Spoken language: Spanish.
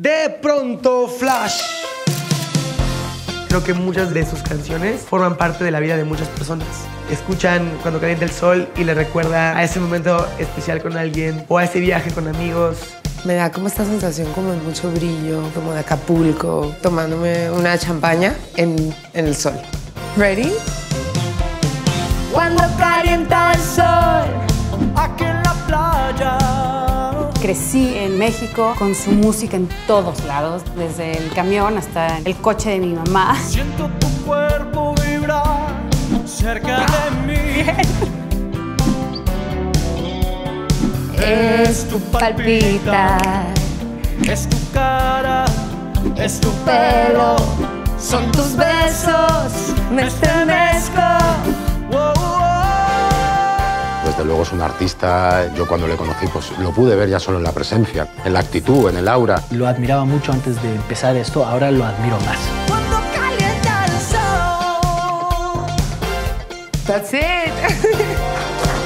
De pronto, flash. Creo que muchas de sus canciones forman parte de la vida de muchas personas. Escuchan Cuando Calienta el Sol y les recuerda a ese momento especial con alguien o a ese viaje con amigos. Me da como esta sensación como de mucho brillo, como de Acapulco, tomándome una champaña en el sol. ¿Ready? Cuando calienta el sol, aquí en la playa. Crecí en México con su música en todos lados, desde el camión hasta el coche de mi mamá. Siento tu cuerpo vibrar cerca de mí. Es tu palpitar, es tu cara, es tu pelo, son tus besos, me estremezco. Desde luego es un artista, yo cuando le conocí pues lo pude ver ya solo en la presencia, en la actitud, en el aura. Lo admiraba mucho antes de empezar esto, ahora lo admiro más. Cuando calienta el sol. That's it.